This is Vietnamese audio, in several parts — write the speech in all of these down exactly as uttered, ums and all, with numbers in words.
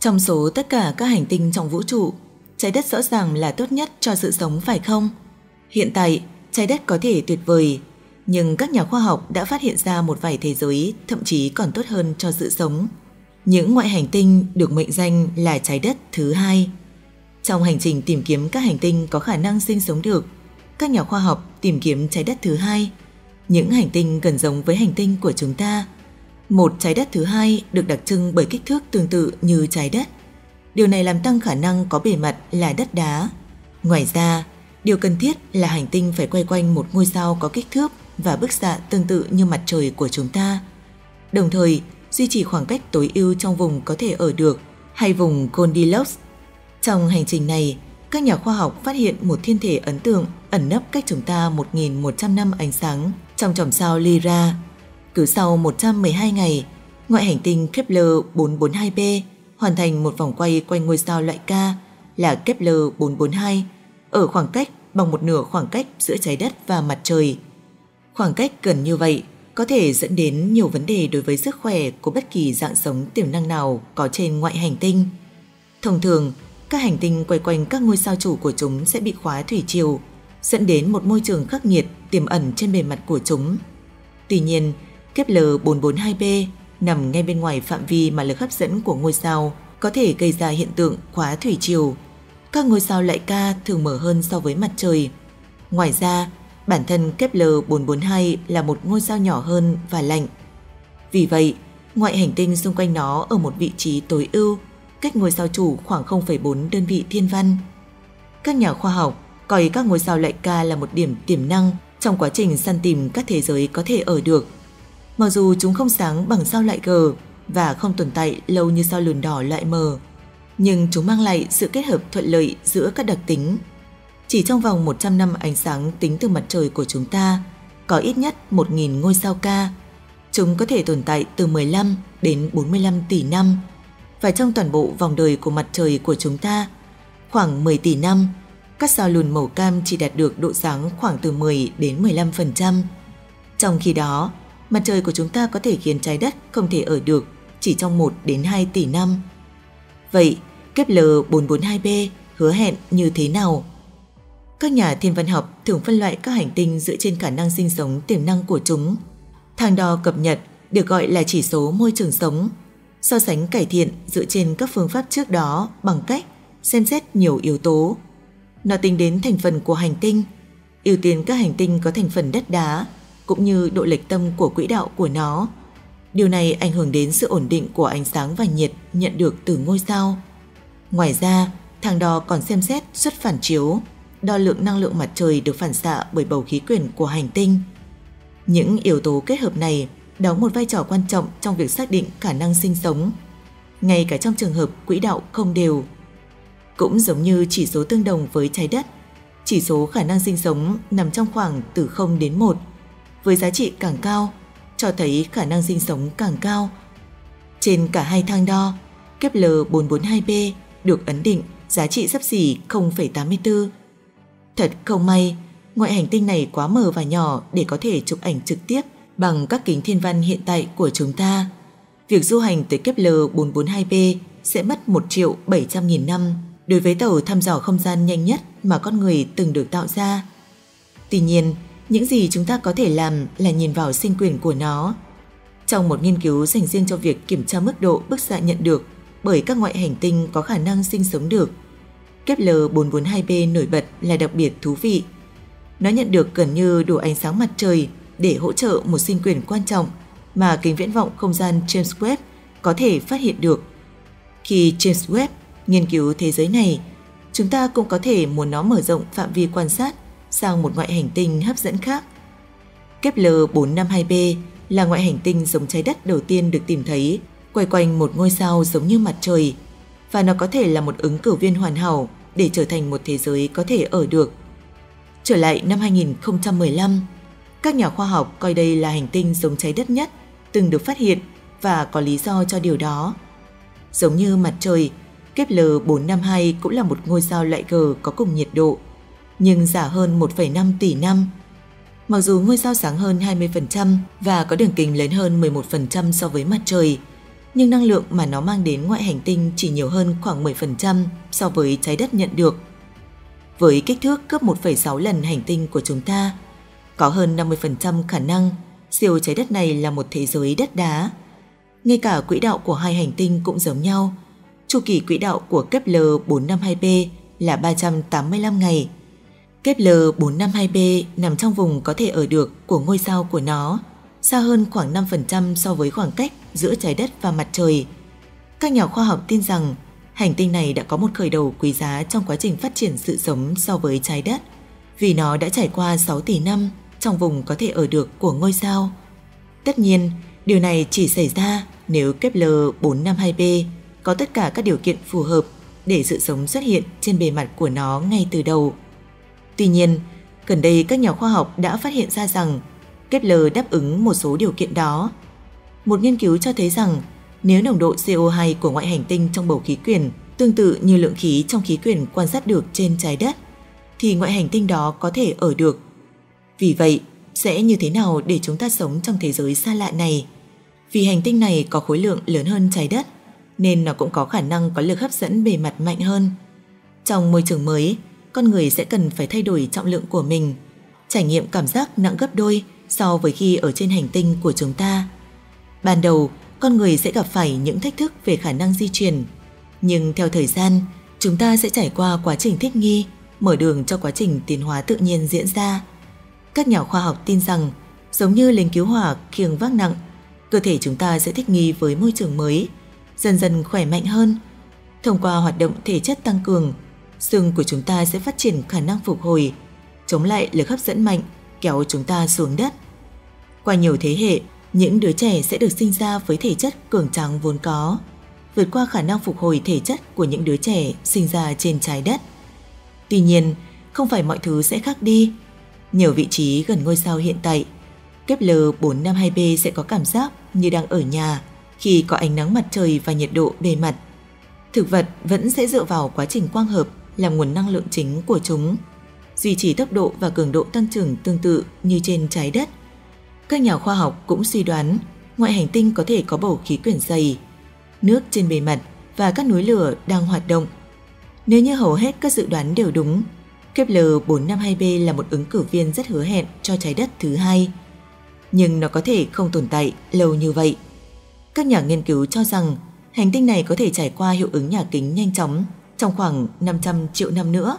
Trong số tất cả các hành tinh trong vũ trụ, trái đất rõ ràng là tốt nhất cho sự sống phải không? Hiện tại, trái đất có thể tuyệt vời, nhưng các nhà khoa học đã phát hiện ra một vài thế giới thậm chí còn tốt hơn cho sự sống. Những ngoại hành tinh được mệnh danh là trái đất thứ hai. Trong hành trình tìm kiếm các hành tinh có khả năng sinh sống được, các nhà khoa học tìm kiếm trái đất thứ hai, những hành tinh gần giống với hành tinh của chúng ta. Một trái đất thứ hai được đặc trưng bởi kích thước tương tự như trái đất. Điều này làm tăng khả năng có bề mặt là đất đá. Ngoài ra, điều cần thiết là hành tinh phải quay quanh một ngôi sao có kích thước và bức xạ tương tự như mặt trời của chúng ta. Đồng thời, duy trì khoảng cách tối ưu trong vùng có thể ở được hay vùng Goldilocks. Trong hành trình này, các nhà khoa học phát hiện một thiên thể ấn tượng ẩn nấp cách chúng ta một nghìn một trăm năm ánh sáng trong chòm sao Lyra. Cứ sau một trăm mười hai ngày, ngoại hành tinh Kepler bốn bốn hai b hoàn thành một vòng quay quanh ngôi sao loại K là Kepler bốn bốn hai ở khoảng cách bằng một nửa khoảng cách giữa trái đất và mặt trời. Khoảng cách gần như vậy có thể dẫn đến nhiều vấn đề đối với sức khỏe của bất kỳ dạng sống tiềm năng nào có trên ngoại hành tinh. Thông thường, các hành tinh quay quanh các ngôi sao chủ của chúng sẽ bị khóa thủy triều, dẫn đến một môi trường khắc nghiệt tiềm ẩn trên bề mặt của chúng. Tuy nhiên, Kepler bốn bốn hai b nằm ngay bên ngoài phạm vi mà lực hấp dẫn của ngôi sao có thể gây ra hiện tượng khóa thủy triều. Các ngôi sao loại K thường mở hơn so với mặt trời. Ngoài ra, bản thân Kepler bốn bốn hai là một ngôi sao nhỏ hơn và lạnh. Vì vậy, ngoại hành tinh xung quanh nó ở một vị trí tối ưu, cách ngôi sao chủ khoảng không phẩy bốn đơn vị thiên văn. Các nhà khoa học coi các ngôi sao loại K là một điểm tiềm năng trong quá trình săn tìm các thế giới có thể ở được. Mặc dù chúng không sáng bằng sao loại G và không tồn tại lâu như sao lùn đỏ loại M, nhưng chúng mang lại sự kết hợp thuận lợi giữa các đặc tính. Chỉ trong vòng một trăm năm ánh sáng tính từ mặt trời của chúng ta, có ít nhất một nghìn ngôi sao K. Chúng có thể tồn tại từ mười lăm đến bốn mươi lăm tỷ năm. Và trong toàn bộ vòng đời của mặt trời của chúng ta, khoảng mười tỷ năm, các sao lùn màu cam chỉ đạt được độ sáng khoảng từ mười đến mười lăm phần trăm. Trong khi đó, mặt trời của chúng ta có thể khiến trái đất không thể ở được chỉ trong một đến hai tỷ năm. Vậy, Kepler bốn bốn hai b hứa hẹn như thế nào? Các nhà thiên văn học thường phân loại các hành tinh dựa trên khả năng sinh sống tiềm năng của chúng. Thang đo cập nhật được gọi là chỉ số môi trường sống, so sánh cải thiện dựa trên các phương pháp trước đó bằng cách xem xét nhiều yếu tố. Nó tính đến thành phần của hành tinh, ưu tiên các hành tinh có thành phần đất đá, cũng như độ lệch tâm của quỹ đạo của nó. Điều này ảnh hưởng đến sự ổn định của ánh sáng và nhiệt nhận được từ ngôi sao. Ngoài ra, thang đo còn xem xét suất phản chiếu, đo lượng năng lượng mặt trời được phản xạ bởi bầu khí quyển của hành tinh. Những yếu tố kết hợp này đóng một vai trò quan trọng trong việc xác định khả năng sinh sống, ngay cả trong trường hợp quỹ đạo không đều. Cũng giống như chỉ số tương đồng với trái đất, chỉ số khả năng sinh sống nằm trong khoảng từ không đến một, với giá trị càng cao, cho thấy khả năng sinh sống càng cao. Trên cả hai thang đo, Kepler bốn bốn hai b được ấn định giá trị xấp xỉ không phẩy tám mươi tư. Thật không may, ngoại hành tinh này quá mờ và nhỏ để có thể chụp ảnh trực tiếp bằng các kính thiên văn hiện tại của chúng ta. Việc du hành tới Kepler bốn bốn hai b sẽ mất một triệu bảy trăm nghìn năm đối với tàu thăm dò không gian nhanh nhất mà con người từng được tạo ra. Tuy nhiên, những gì chúng ta có thể làm là nhìn vào sinh quyền của nó. Trong một nghiên cứu dành riêng cho việc kiểm tra mức độ bức xạ nhận được bởi các ngoại hành tinh có khả năng sinh sống được, Kepler bốn bốn hai b nổi bật là đặc biệt thú vị. Nó nhận được gần như đủ ánh sáng mặt trời để hỗ trợ một sinh quyền quan trọng mà kính viễn vọng không gian James Webb có thể phát hiện được. Khi James Webb nghiên cứu thế giới này, chúng ta cũng có thể muốn nó mở rộng phạm vi quan sát sang một ngoại hành tinh hấp dẫn khác. Kepler bốn năm hai b là ngoại hành tinh giống trái đất đầu tiên được tìm thấy quay quanh một ngôi sao giống như mặt trời, và nó có thể là một ứng cử viên hoàn hảo để trở thành một thế giới có thể ở được. Trở lại năm hai nghìn không trăm mười lăm, các nhà khoa học coi đây là hành tinh giống trái đất nhất từng được phát hiện và có lý do cho điều đó. Giống như mặt trời, Kepler bốn năm hai cũng là một ngôi sao loại G có cùng nhiệt độ, nhưng già hơn một phẩy năm tỷ năm. Mặc dù ngôi sao sáng hơn hai mươi phần trăm và có đường kính lớn hơn mười một phần trăm so với mặt trời, nhưng năng lượng mà nó mang đến ngoại hành tinh chỉ nhiều hơn khoảng mười phần trăm so với trái đất nhận được. Với kích thước gấp một phẩy sáu lần hành tinh của chúng ta, có hơn năm mươi phần trăm khả năng siêu trái đất này là một thế giới đất đá. Ngay cả quỹ đạo của hai hành tinh cũng giống nhau. Chu kỳ quỹ đạo của Kepler bốn năm hai b là ba trăm tám mươi lăm ngày. Kepler bốn năm hai b nằm trong vùng có thể ở được của ngôi sao của nó, xa hơn khoảng năm phần trăm so với khoảng cách giữa trái đất và mặt trời. Các nhà khoa học tin rằng hành tinh này đã có một khởi đầu quý giá trong quá trình phát triển sự sống so với trái đất, vì nó đã trải qua sáu tỷ năm trong vùng có thể ở được của ngôi sao. Tất nhiên, điều này chỉ xảy ra nếu Kepler bốn năm hai b có tất cả các điều kiện phù hợp để sự sống xuất hiện trên bề mặt của nó ngay từ đầu. Tuy nhiên, gần đây các nhà khoa học đã phát hiện ra rằng Kepler đáp ứng một số điều kiện đó. Một nghiên cứu cho thấy rằng nếu nồng độ xê o hai của ngoại hành tinh trong bầu khí quyển tương tự như lượng khí trong khí quyển quan sát được trên trái đất, thì ngoại hành tinh đó có thể ở được. Vì vậy, sẽ như thế nào để chúng ta sống trong thế giới xa lạ này? Vì hành tinh này có khối lượng lớn hơn trái đất, nên nó cũng có khả năng có lực hấp dẫn bề mặt mạnh hơn. Trong môi trường mới, con người sẽ cần phải thay đổi trọng lượng của mình, trải nghiệm cảm giác nặng gấp đôi so với khi ở trên hành tinh của chúng ta. Ban đầu, con người sẽ gặp phải những thách thức về khả năng di chuyển, nhưng theo thời gian, chúng ta sẽ trải qua quá trình thích nghi, mở đường cho quá trình tiến hóa tự nhiên diễn ra. Các nhà khoa học tin rằng, giống như lính cứu hỏa khiêng vác nặng, cơ thể chúng ta sẽ thích nghi với môi trường mới, dần dần khỏe mạnh hơn. Thông qua hoạt động thể chất tăng cường, xương của chúng ta sẽ phát triển khả năng phục hồi, chống lại lực hấp dẫn mạnh kéo chúng ta xuống đất. Qua nhiều thế hệ, những đứa trẻ sẽ được sinh ra với thể chất cường tráng vốn có, vượt qua khả năng phục hồi thể chất của những đứa trẻ sinh ra trên trái đất. Tuy nhiên, không phải mọi thứ sẽ khác đi. Nhờ vị trí gần ngôi sao hiện tại, Kepler bốn năm hai b sẽ có cảm giác như đang ở nhà khi có ánh nắng mặt trời và nhiệt độ bề mặt. Thực vật vẫn sẽ dựa vào quá trình quang hợp làm nguồn năng lượng chính của chúng, duy trì tốc độ và cường độ tăng trưởng tương tự như trên trái đất. Các nhà khoa học cũng suy đoán ngoại hành tinh có thể có bầu khí quyển dày, nước trên bề mặt và các núi lửa đang hoạt động. Nếu như hầu hết các dự đoán đều đúng, Kepler bốn năm hai b là một ứng cử viên rất hứa hẹn cho trái đất thứ hai. Nhưng nó có thể không tồn tại lâu như vậy. Các nhà nghiên cứu cho rằng hành tinh này có thể trải qua hiệu ứng nhà kính nhanh chóng trong khoảng năm trăm triệu năm nữa.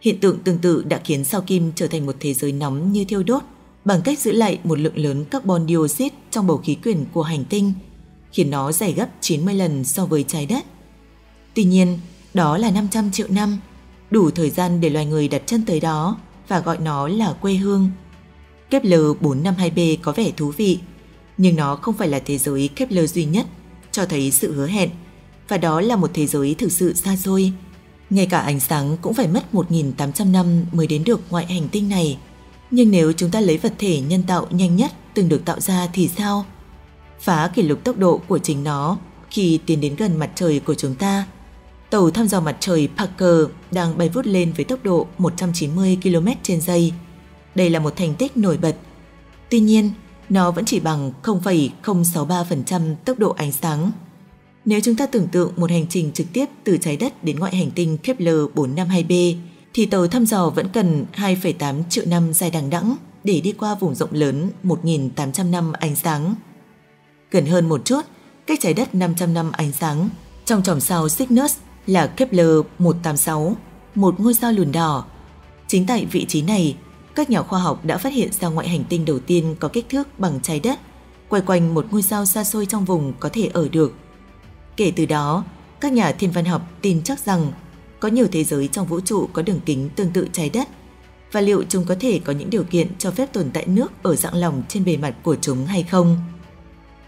Hiện tượng tương tự đã khiến sao Kim trở thành một thế giới nóng như thiêu đốt bằng cách giữ lại một lượng lớn carbon dioxide trong bầu khí quyển của hành tinh, khiến nó dày gấp chín mươi lần so với trái đất. Tuy nhiên, đó là năm trăm triệu năm, đủ thời gian để loài người đặt chân tới đó và gọi nó là quê hương. Kepler bốn năm hai b có vẻ thú vị, nhưng nó không phải là thế giới Kepler duy nhất cho thấy sự hứa hẹn, và đó là một thế giới thực sự xa xôi. Ngay cả ánh sáng cũng phải mất một nghìn tám trăm năm mới đến được ngoại hành tinh này. Nhưng nếu chúng ta lấy vật thể nhân tạo nhanh nhất từng được tạo ra thì sao? Phá kỷ lục tốc độ của chính nó khi tiến đến gần mặt trời của chúng ta. Tàu thăm dò mặt trời Parker đang bay vút lên với tốc độ một trăm chín mươi ki lô mét trên giây. Đây là một thành tích nổi bật. Tuy nhiên, nó vẫn chỉ bằng không phẩy không sáu ba phần trăm tốc độ ánh sáng. Nếu chúng ta tưởng tượng một hành trình trực tiếp từ trái đất đến ngoại hành tinh Kepler bốn năm hai b, thì tàu thăm dò vẫn cần hai phẩy tám triệu năm dài đằng đẵng để đi qua vùng rộng lớn một nghìn tám trăm năm ánh sáng. Gần hơn một chút, cách trái đất năm trăm năm ánh sáng, trong chòm sao Cygnus là Kepler một tám sáu, một ngôi sao lùn đỏ. Chính tại vị trí này, các nhà khoa học đã phát hiện ra ngoại hành tinh đầu tiên có kích thước bằng trái đất, quay quanh một ngôi sao xa xôi trong vùng có thể ở được. Kể từ đó, các nhà thiên văn học tin chắc rằng có nhiều thế giới trong vũ trụ có đường kính tương tự trái đất, và liệu chúng có thể có những điều kiện cho phép tồn tại nước ở dạng lỏng trên bề mặt của chúng hay không?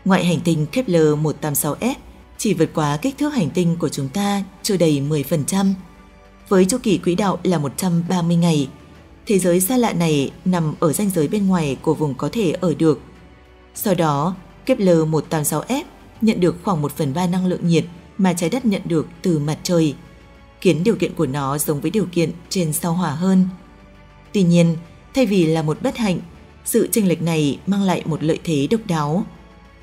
Ngoại hành tinh Kepler một tám sáu f chỉ vượt quá kích thước hành tinh của chúng ta chưa đầy mười phần trăm. Với chu kỳ quỹ đạo là một trăm ba mươi ngày, thế giới xa lạ này nằm ở ranh giới bên ngoài của vùng có thể ở được. Sau đó, Kepler một tám sáu f nhận được khoảng một phần ba năng lượng nhiệt mà trái đất nhận được từ mặt trời, khiến điều kiện của nó giống với điều kiện trên sao Hỏa hơn. Tuy nhiên, thay vì là một bất hạnh, sự chênh lệch này mang lại một lợi thế độc đáo.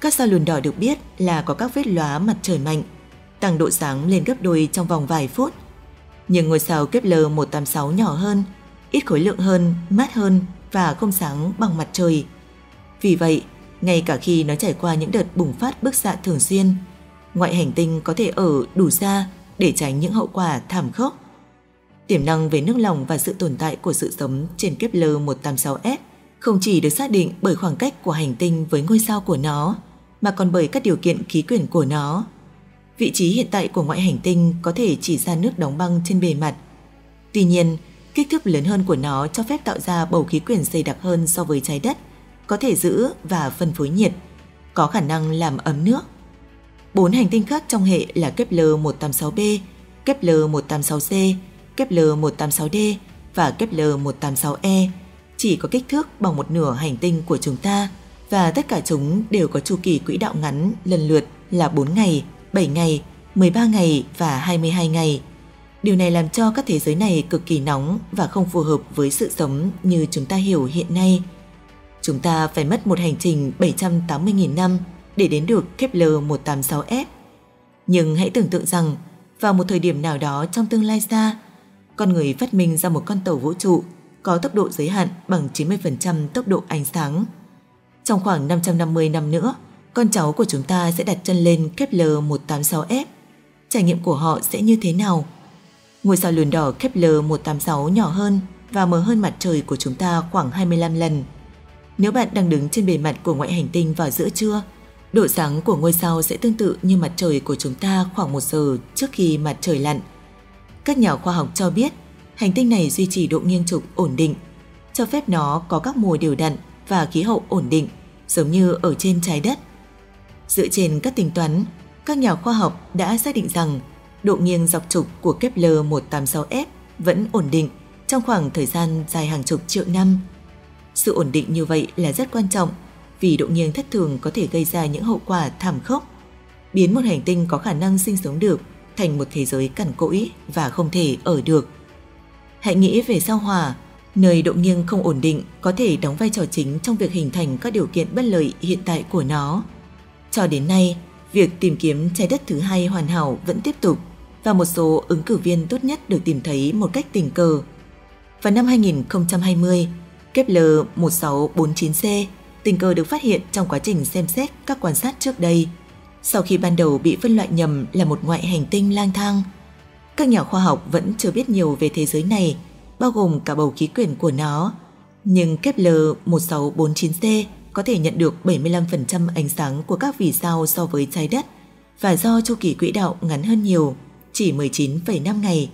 Các sao lùn đỏ được biết là có các vết lóa mặt trời mạnh, tăng độ sáng lên gấp đôi trong vòng vài phút. Nhưng ngôi sao Kepler một tám sáu nhỏ hơn, ít khối lượng hơn, mát hơn và không sáng bằng mặt trời. Vì vậy, ngay cả khi nó trải qua những đợt bùng phát bức xạ thường xuyên, ngoại hành tinh có thể ở đủ xa để tránh những hậu quả thảm khốc. Tiềm năng về nước lòng và sự tồn tại của sự sống trên Kepler một tám sáu f không chỉ được xác định bởi khoảng cách của hành tinh với ngôi sao của nó, mà còn bởi các điều kiện khí quyển của nó. Vị trí hiện tại của ngoại hành tinh có thể chỉ ra nước đóng băng trên bề mặt. Tuy nhiên, kích thước lớn hơn của nó cho phép tạo ra bầu khí quyển dày đặc hơn so với trái đất, có thể giữ và phân phối nhiệt, có khả năng làm ấm nước. Bốn hành tinh khác trong hệ là Kepler một tám sáu b, Kepler một tám sáu c, Kepler một tám sáu d và Kepler một tám sáu e chỉ có kích thước bằng một nửa hành tinh của chúng ta và tất cả chúng đều có chu kỳ quỹ đạo ngắn lần lượt là bốn ngày, bảy ngày, mười ba ngày và hai mươi hai ngày. Điều này làm cho các thế giới này cực kỳ nóng và không phù hợp với sự sống như chúng ta hiểu hiện nay. Chúng ta phải mất một hành trình bảy trăm tám mươi nghìn năm để đến được Kepler một tám sáu f. Nhưng hãy tưởng tượng rằng, vào một thời điểm nào đó trong tương lai xa, con người phát minh ra một con tàu vũ trụ có tốc độ giới hạn bằng chín mươi phần trăm tốc độ ánh sáng. Trong khoảng năm trăm năm mươi năm nữa, con cháu của chúng ta sẽ đặt chân lên Kepler một tám sáu f. Trải nghiệm của họ sẽ như thế nào? Ngôi sao lùn đỏ Kepler một tám sáu nhỏ hơn và mờ hơn mặt trời của chúng ta khoảng hai mươi lăm lần. Nếu bạn đang đứng trên bề mặt của ngoại hành tinh vào giữa trưa, độ sáng của ngôi sao sẽ tương tự như mặt trời của chúng ta khoảng một giờ trước khi mặt trời lặn. Các nhà khoa học cho biết, hành tinh này duy trì độ nghiêng trục ổn định, cho phép nó có các mùa đều đặn và khí hậu ổn định, giống như ở trên trái đất. Dựa trên các tính toán, các nhà khoa học đã xác định rằng độ nghiêng dọc trục của Kepler một tám sáu f vẫn ổn định trong khoảng thời gian dài hàng chục triệu năm. Sự ổn định như vậy là rất quan trọng vì độ nghiêng thất thường có thể gây ra những hậu quả thảm khốc, biến một hành tinh có khả năng sinh sống được thành một thế giới cằn cỗi và không thể ở được. Hãy nghĩ về sao Hỏa, nơi độ nghiêng không ổn định có thể đóng vai trò chính trong việc hình thành các điều kiện bất lợi hiện tại của nó. Cho đến nay, việc tìm kiếm trái đất thứ hai hoàn hảo vẫn tiếp tục và một số ứng cử viên tốt nhất được tìm thấy một cách tình cờ. Vào năm hai nghìn không trăm hai mươi, Kepler một sáu bốn chín c tình cờ được phát hiện trong quá trình xem xét các quan sát trước đây, sau khi ban đầu bị phân loại nhầm là một ngoại hành tinh lang thang. Các nhà khoa học vẫn chưa biết nhiều về thế giới này, bao gồm cả bầu khí quyển của nó, nhưng Kepler một sáu bốn chín c có thể nhận được bảy mươi lăm phần trăm ánh sáng của các vì sao so với trái đất và do chu kỳ quỹ đạo ngắn hơn nhiều, chỉ mười chín phẩy năm ngày,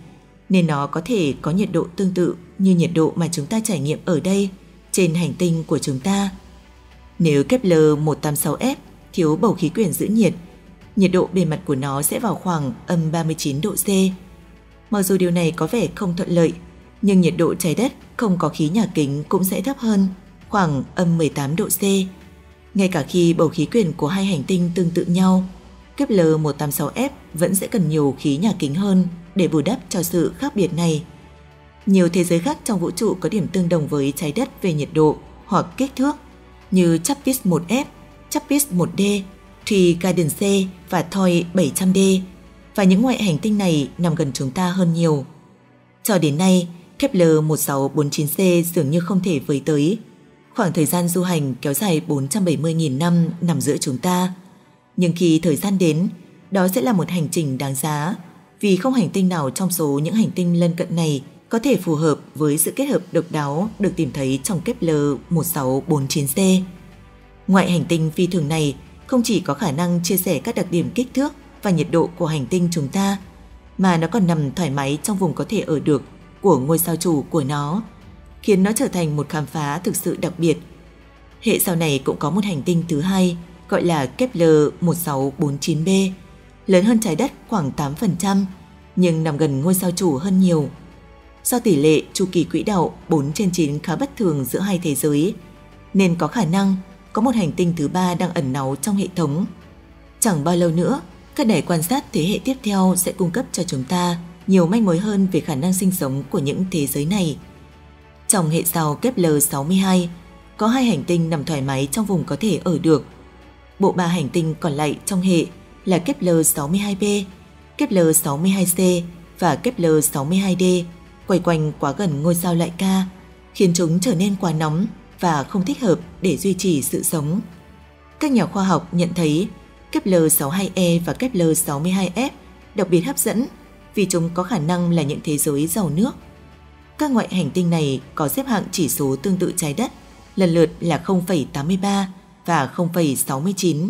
nên nó có thể có nhiệt độ tương tự như nhiệt độ mà chúng ta trải nghiệm ở đây, trên hành tinh của chúng ta. Nếu Kepler một tám sáu f thiếu bầu khí quyển giữ nhiệt, nhiệt độ bề mặt của nó sẽ vào khoảng âm ba mươi chín độ C. Mặc dù điều này có vẻ không thuận lợi, nhưng nhiệt độ trái đất không có khí nhà kính cũng sẽ thấp hơn, khoảng âm mười tám độ C. Ngay cả khi bầu khí quyển của hai hành tinh tương tự nhau, Kepler một tám sáu f vẫn sẽ cần nhiều khí nhà kính hơn để bù đắp cho sự khác biệt này. Nhiều thế giới khác trong vũ trụ có điểm tương đồng với trái đất về nhiệt độ hoặc kích thước, như Chapis một f, Chapis một d, Tree Garden C và Thoi bảy trăm d, và những ngoại hành tinh này nằm gần chúng ta hơn nhiều. Cho đến nay, Kepler một sáu bốn chín c dường như không thể với tới. Khoảng thời gian du hành kéo dài bốn trăm bảy mươi nghìn năm nằm giữa chúng ta. Nhưng khi thời gian đến, đó sẽ là một hành trình đáng giá, vì không hành tinh nào trong số những hành tinh lân cận này có thể phù hợp với sự kết hợp độc đáo được tìm thấy trong Kepler một sáu bốn chín c. Ngoại hành tinh phi thường này không chỉ có khả năng chia sẻ các đặc điểm kích thước và nhiệt độ của hành tinh chúng ta, mà nó còn nằm thoải mái trong vùng có thể ở được của ngôi sao chủ của nó, khiến nó trở thành một khám phá thực sự đặc biệt. Hệ sao này cũng có một hành tinh thứ hai gọi là Kepler một sáu bốn chín b, lớn hơn trái đất khoảng tám phần trăm, nhưng nằm gần ngôi sao chủ hơn nhiều. Do tỷ lệ chu kỳ quỹ đạo bốn trên chín khá bất thường giữa hai thế giới, nên có khả năng có một hành tinh thứ ba đang ẩn náu trong hệ thống. Chẳng bao lâu nữa, các đài quan sát thế hệ tiếp theo sẽ cung cấp cho chúng ta nhiều manh mối hơn về khả năng sinh sống của những thế giới này. Trong hệ sao Kepler sáu hai, có hai hành tinh nằm thoải mái trong vùng có thể ở được. Bộ ba hành tinh còn lại trong hệ là Kepler sáu mươi hai b, Kepler sáu mươi hai c và Kepler sáu mươi hai d quay quanh quá gần ngôi sao Lyra ca, khiến chúng trở nên quá nóng và không thích hợp để duy trì sự sống. Các nhà khoa học nhận thấy Kepler sáu mươi hai e và Kepler sáu mươi hai f đặc biệt hấp dẫn vì chúng có khả năng là những thế giới giàu nước. Các ngoại hành tinh này có xếp hạng chỉ số tương tự trái đất, lần lượt là không phẩy tám ba và không phẩy sáu chín.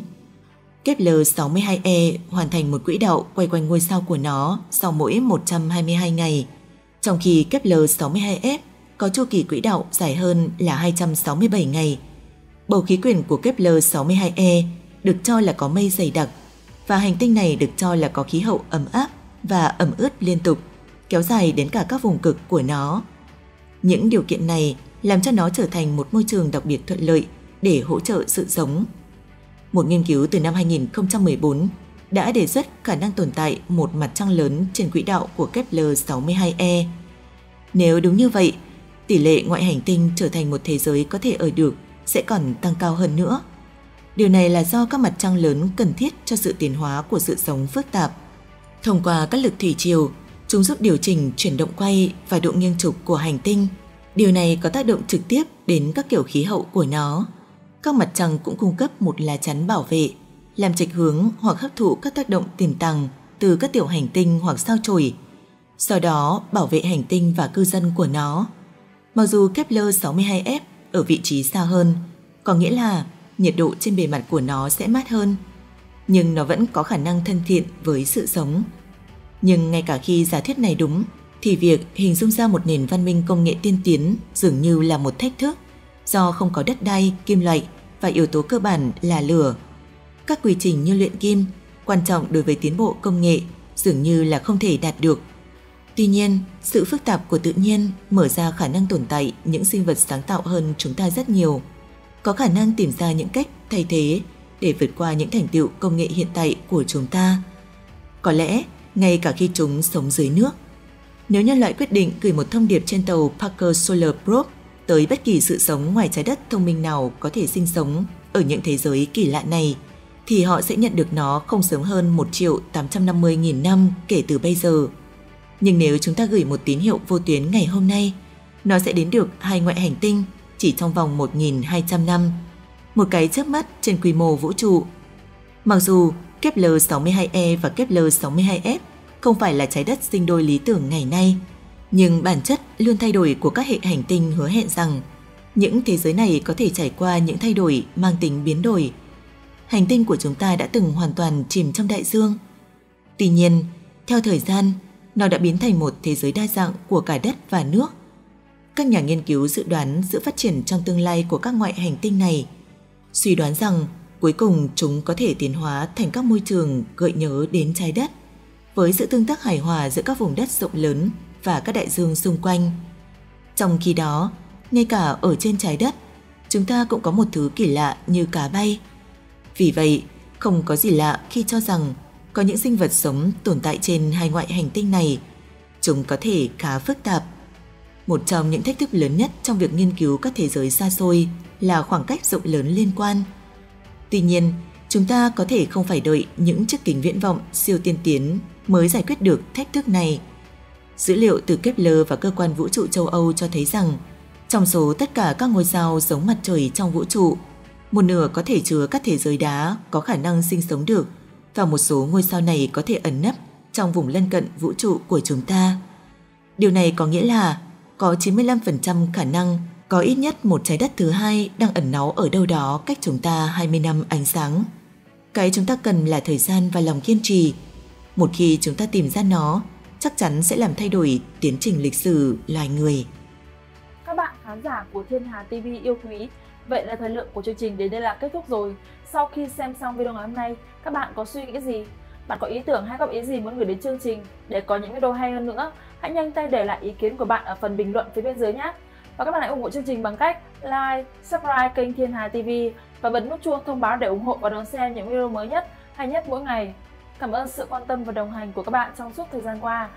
Kepler sáu mươi hai e hoàn thành một quỹ đạo quay quanh ngôi sao của nó sau mỗi một trăm hai mươi hai ngày, trong khi Kepler sáu mươi hai f có chu kỳ quỹ đạo dài hơn là hai trăm sáu mươi bảy ngày. Bầu khí quyển của Kepler sáu mươi hai e được cho là có mây dày đặc, và hành tinh này được cho là có khí hậu ấm áp và ẩm ướt liên tục, kéo dài đến cả các vùng cực của nó. Những điều kiện này làm cho nó trở thành một môi trường đặc biệt thuận lợi để hỗ trợ sự sống. Một nghiên cứu từ năm hai nghìn không trăm mười bốn đã đề xuất khả năng tồn tại một mặt trăng lớn trên quỹ đạo của Kepler sáu mươi hai e. Nếu đúng như vậy, tỷ lệ ngoại hành tinh trở thành một thế giới có thể ở được sẽ còn tăng cao hơn nữa. Điều này là do các mặt trăng lớn cần thiết cho sự tiến hóa của sự sống phức tạp. Thông qua các lực thủy triều, chúng giúp điều chỉnh chuyển động quay và độ nghiêng trục của hành tinh. Điều này có tác động trực tiếp đến các kiểu khí hậu của nó. Các mặt trăng cũng cung cấp một lá chắn bảo vệ, làm chệch hướng hoặc hấp thụ các tác động tiềm tàng từ các tiểu hành tinh hoặc sao chổi, sau đó bảo vệ hành tinh và cư dân của nó. Mặc dù Kepler sáu mươi hai f ở vị trí xa hơn, có nghĩa là nhiệt độ trên bề mặt của nó sẽ mát hơn, nhưng nó vẫn có khả năng thân thiện với sự sống. Nhưng ngay cả khi giả thuyết này đúng, thì việc hình dung ra một nền văn minh công nghệ tiên tiến dường như là một thách thức, do không có đất đai, kim loại và yếu tố cơ bản là lửa. Các quy trình như luyện kim, quan trọng đối với tiến bộ công nghệ, dường như là không thể đạt được. Tuy nhiên, sự phức tạp của tự nhiên mở ra khả năng tồn tại những sinh vật sáng tạo hơn chúng ta rất nhiều, có khả năng tìm ra những cách thay thế để vượt qua những thành tựu công nghệ hiện tại của chúng ta. Có lẽ, ngay cả khi chúng sống dưới nước. Nếu nhân loại quyết định gửi một thông điệp trên tàu Parker Solar Probe tới bất kỳ sự sống ngoài trái đất thông minh nào có thể sinh sống ở những thế giới kỳ lạ này, thì họ sẽ nhận được nó không sớm hơn một triệu tám trăm năm mươi nghìn năm kể từ bây giờ. Nhưng nếu chúng ta gửi một tín hiệu vô tuyến ngày hôm nay, nó sẽ đến được hai ngoại hành tinh chỉ trong vòng một nghìn hai trăm năm, một cái chớp mắt trên quy mô vũ trụ. Mặc dù Kepler sáu mươi hai e và Kepler sáu mươi hai f không phải là trái đất sinh đôi lý tưởng ngày nay, nhưng bản chất luôn thay đổi của các hệ hành tinh hứa hẹn rằng những thế giới này có thể trải qua những thay đổi mang tính biến đổi. Hành tinh của chúng ta đã từng hoàn toàn chìm trong đại dương. Tuy nhiên, theo thời gian, nó đã biến thành một thế giới đa dạng của cả đất và nước. Các nhà nghiên cứu dự đoán sự phát triển trong tương lai của các ngoại hành tinh này, suy đoán rằng cuối cùng chúng có thể tiến hóa thành các môi trường gợi nhớ đến trái đất, với sự tương tác hài hòa giữa các vùng đất rộng lớn và các đại dương xung quanh. Trong khi đó, ngay cả ở trên trái đất, chúng ta cũng có một thứ kỳ lạ như cá bay. Vì vậy, không có gì lạ khi cho rằng có những sinh vật sống tồn tại trên hai ngoại hành tinh này. Chúng có thể khá phức tạp. Một trong những thách thức lớn nhất trong việc nghiên cứu các thế giới xa xôi là khoảng cách rộng lớn liên quan. Tuy nhiên, chúng ta có thể không phải đợi những chiếc kính viễn vọng siêu tiên tiến mới giải quyết được thách thức này. Dữ liệu từ Kepler và cơ quan vũ trụ châu Âu cho thấy rằng trong số tất cả các ngôi sao giống mặt trời trong vũ trụ, một nửa có thể chứa các thế giới đá có khả năng sinh sống được, và một số ngôi sao này có thể ẩn nấp trong vùng lân cận vũ trụ của chúng ta. Điều này có nghĩa là có chín mươi lăm phần trăm khả năng có ít nhất một trái đất thứ hai đang ẩn náu ở đâu đó cách chúng ta hai mươi năm ánh sáng. Cái chúng ta cần là thời gian và lòng kiên trì. Một khi chúng ta tìm ra nó, chắc chắn sẽ làm thay đổi tiến trình lịch sử loài người. Các bạn khán giả của Thiên Hà ti vi yêu quý, vậy là thời lượng của chương trình đến đây là kết thúc rồi. Sau khi xem xong video ngày hôm nay, các bạn có suy nghĩ gì? Bạn có ý tưởng hay góp ý gì muốn gửi đến chương trình để có những video hay hơn nữa? Hãy nhanh tay để lại ý kiến của bạn ở phần bình luận phía bên dưới nhé. Và các bạn hãy ủng hộ chương trình bằng cách like, subscribe kênh Thiên Hà ti vi và bật nút chuông thông báo để ủng hộ và đón xem những video mới nhất hay nhất mỗi ngày. Cảm ơn sự quan tâm và đồng hành của các bạn trong suốt thời gian qua.